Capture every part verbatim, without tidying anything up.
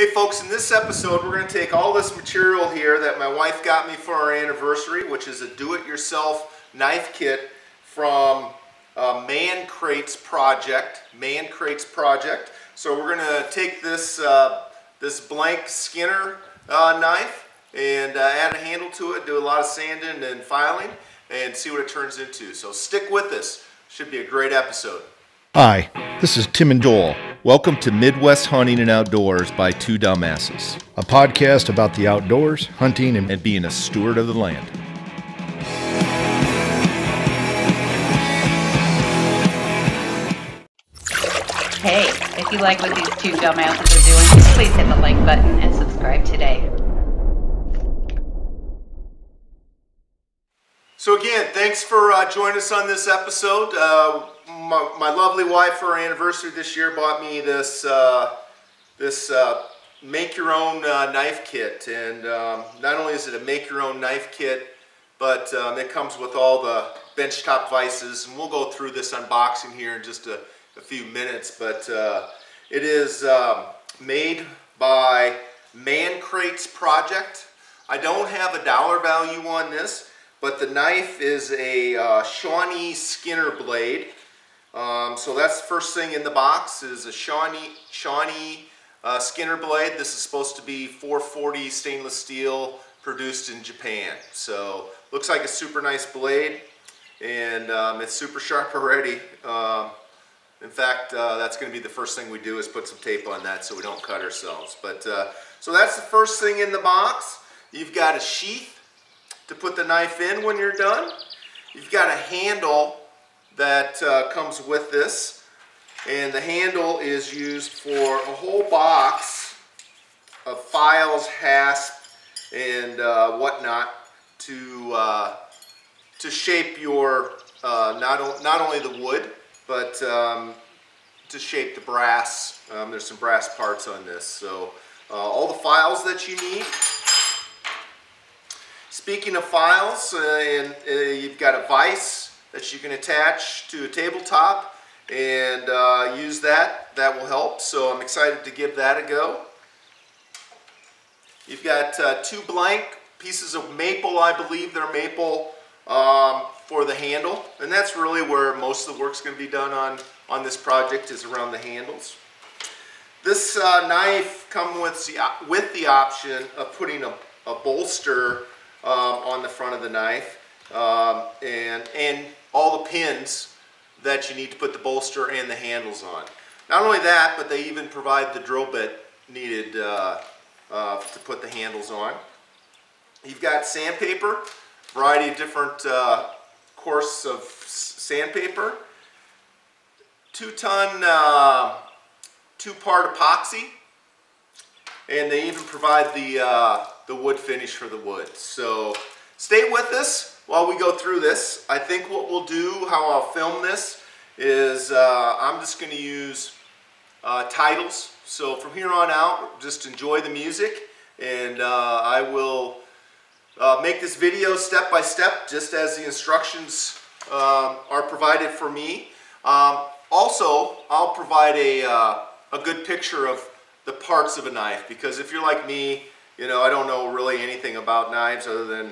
Hey folks, in this episode we're going to take all this material here that my wife got me for our anniversary, which is a do-it-yourself knife kit from uh, Man Crates Project. Man Crates Project. So we're going to take this, uh, this blank Skinner uh, knife and uh, add a handle to it, do a lot of sanding and filing, and see what it turns into. So stick with us. Should be a great episode. Hi, this is Tim and Joel. Welcome to Midwest Hunting and Outdoors by Two Dumbasses, a podcast about the outdoors, hunting, and being a steward of the land. Hey, if you like what these two dumbasses are doing, please hit the like button and subscribe today. So again, thanks for uh, joining us on this episode. Uh, my, my lovely wife, for our anniversary this year, bought me this uh, this uh, make-your-own uh, knife kit. And um, not only is it a make-your-own knife kit, but um, it comes with all the benchtop vices. And we'll go through this unboxing here in just a, a few minutes. But uh, it is um, made by Man Crates Project. I don't have a dollar value on this, but the knife is a uh, Shawnee Skinner blade. Um, so that's the first thing in the box, is a Shawnee, Shawnee uh, Skinner blade. This is supposed to be four forty stainless steel, produced in Japan. So looks like a super nice blade, and um, it's super sharp already. Um, in fact, uh, that's going to be the first thing we do, is put some tape on that so we don't cut ourselves. But uh, so that's the first thing in the box. You've got a sheath to put the knife in when you're done. You've got a handle that uh, comes with this, and the handle is used for a whole box of files, hasp, and uh, whatnot to uh, to shape your uh, not not only the wood, but um, to shape the brass. Um, there's some brass parts on this, so uh, all the files that you need. Speaking of files, uh, and uh, you've got a vise that you can attach to a tabletop and uh, use that. That will help, so I'm excited to give that a go. You've got uh, two blank pieces of maple, I believe they're maple, um, for the handle. And that's really where most of the work's going to be done on, on this project, is around the handles. This uh, knife comes with the, with the option of putting a, a bolster Um, on the front of the knife, um, and, and all the pins that you need to put the bolster and the handles on. Not only that, but they even provide the drill bit needed uh, uh, to put the handles on. You've got sandpaper, a variety of different uh, courses of sandpaper, two-ton, uh, two-part epoxy, and they even provide the uh, the wood finish for the wood. So stay with us while we go through this. I think what we'll do, how I'll film this, is uh, I'm just going to use uh, titles. So from here on out, just enjoy the music, and uh, I will uh, make this video step by step, just as the instructions um, are provided for me. Um, also, I'll provide a, uh, a good picture of the parts of a knife, because if you're like me, you know, I don't know really anything about knives other than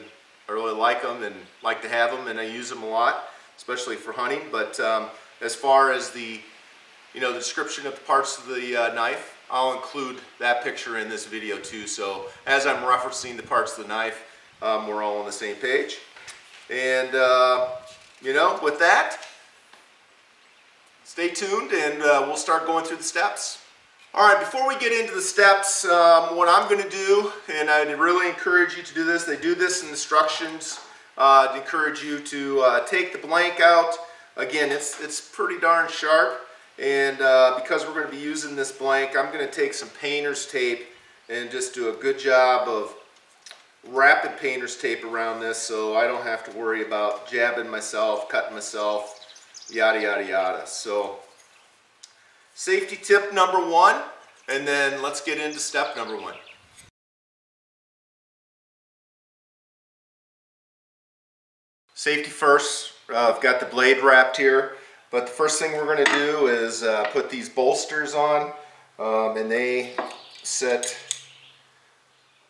I really like them and like to have them, and I use them a lot, especially for hunting. But um, as far as the, you know, the description of the parts of the uh, knife, I'll include that picture in this video too. So as I'm referencing the parts of the knife, um, we're all on the same page. And, uh, you know, with that, stay tuned, and uh, we'll start going through the steps. Alright, before we get into the steps, um, what I'm going to do, and I really encourage you to do this, they do this in instructions, uh, to encourage you to uh, take the blank out. Again, it's, it's pretty darn sharp, and uh, because we're going to be using this blank, I'm going to take some painter's tape and just do a good job of wrapping painter's tape around this, so I don't have to worry about jabbing myself, cutting myself, yada yada yada. So, safety tip number one, and then let's get into step number one. Safety first. Uh, I've got the blade wrapped here, but the first thing we're going to do is uh, put these bolsters on, um, and they set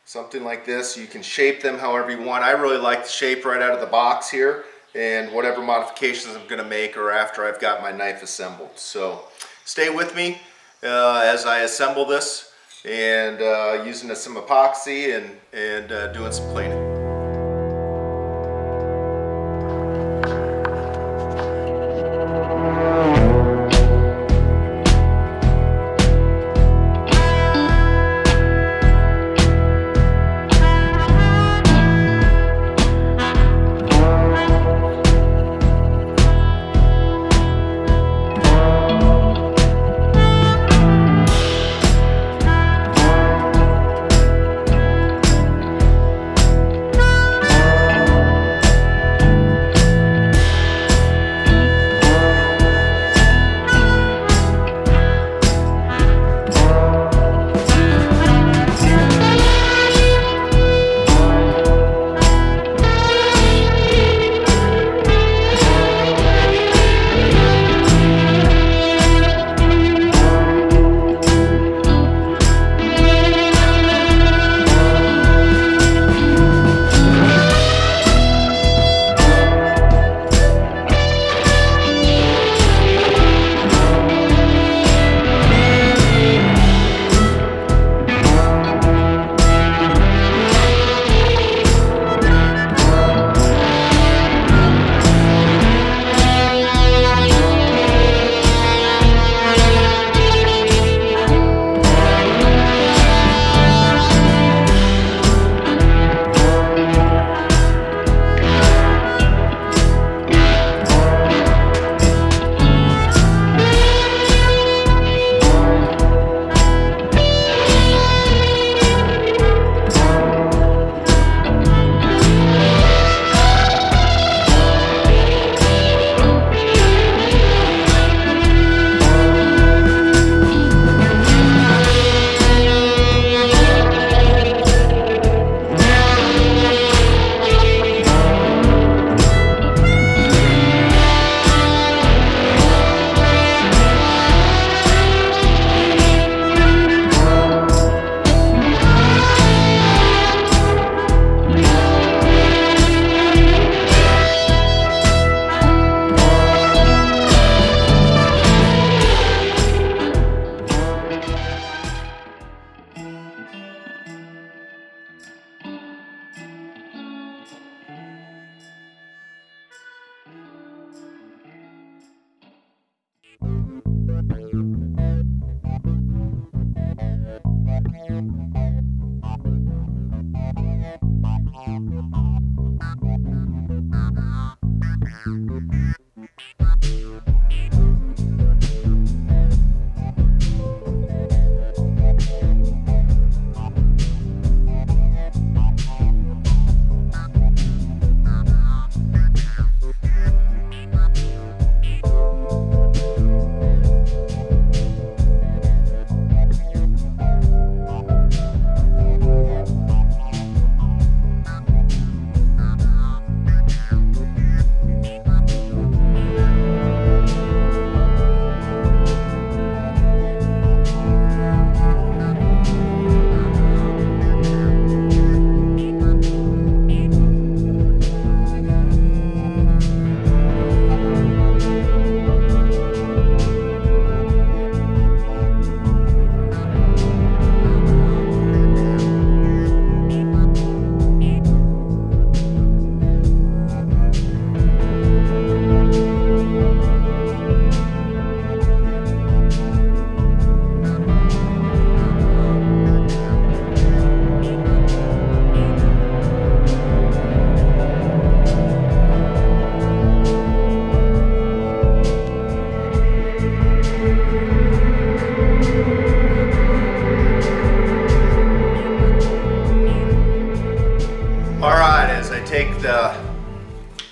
something like this. You can shape them however you want. I really like the shape right out of the box here, and whatever modifications I'm going to make or after I've got my knife assembled. So stay with me uh, as I assemble this, and uh, using some epoxy and, and uh, doing some planing.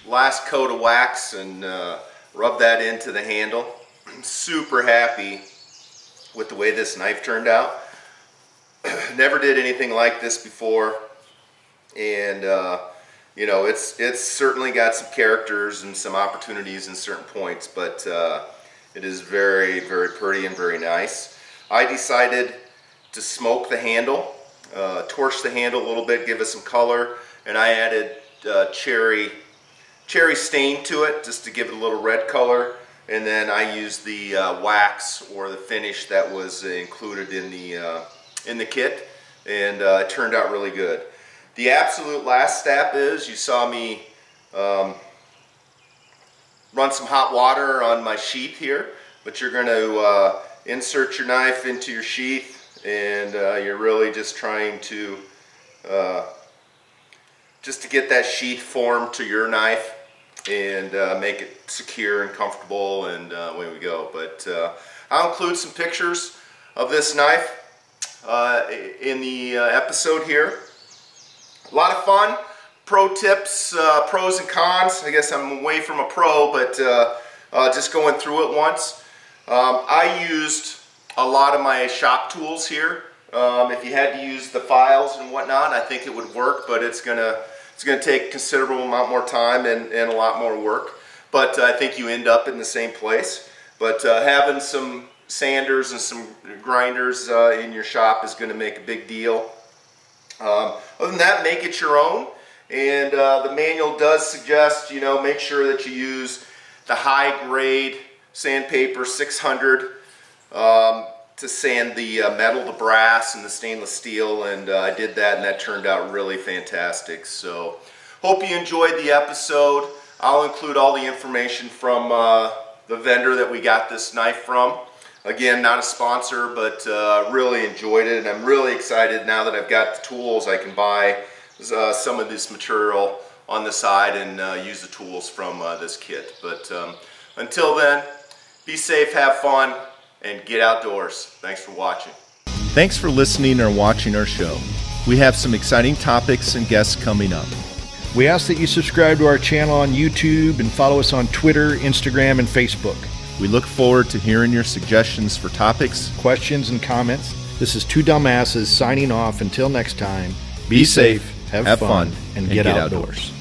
Last coat of wax and uh, rub that into the handle. I'm super happy with the way this knife turned out. Never did anything like this before, and uh, you know, it's it's certainly got some characters and some opportunities in certain points, but uh, it is very, very pretty and very nice. I decided to smoke the handle, uh, torch the handle a little bit, give it some color, and I added uh, cherry cherry stain to it just to give it a little red color. And then I used the uh, wax or the finish that was included in the uh, in the kit, and uh, it turned out really good. The absolute last step is, you saw me um, run some hot water on my sheath here, but you're going to uh, insert your knife into your sheath, and uh, you're really just trying to uh, just to get that sheath formed to your knife and uh, make it secure and comfortable, and uh, away we go. But uh, I'll include some pictures of this knife uh, in the uh, episode here. A lot of fun, pro tips, uh, pros and cons. I guess I'm away from a pro, but uh, uh, just going through it once. Um, I used a lot of my shop tools here. Um, if you had to use the files and whatnot, I think it would work, but it's gonna it's gonna take a considerable amount more time and, and a lot more work. But uh, I think you end up in the same place. But uh, having some sanders and some grinders uh, in your shop is going to make a big deal. Um, other than that, make it your own. And uh, the manual does suggest, you know, make sure that you use the high grade sandpaper six hundred um, to sand the uh, metal, the brass, and the stainless steel. And uh, I did that, and that turned out really fantastic. So hope you enjoyed the episode. I'll include all the information from uh, the vendor that we got this knife from. Again, not a sponsor, but uh, really enjoyed it, and I'm really excited now that I've got the tools. I can buy uh, some of this material on the side and uh, use the tools from uh, this kit. But um, until then, be safe, have fun, and get outdoors. Thanks for watching. Thanks for listening or watching our show. We have some exciting topics and guests coming up. We ask that you subscribe to our channel on YouTube and follow us on Twitter, Instagram, and Facebook. We look forward to hearing your suggestions for topics, questions, and comments. This is Two Dumbasses signing off. Until next time, be, be safe, have, have fun, fun, and, and get, get outdoors. outdoors.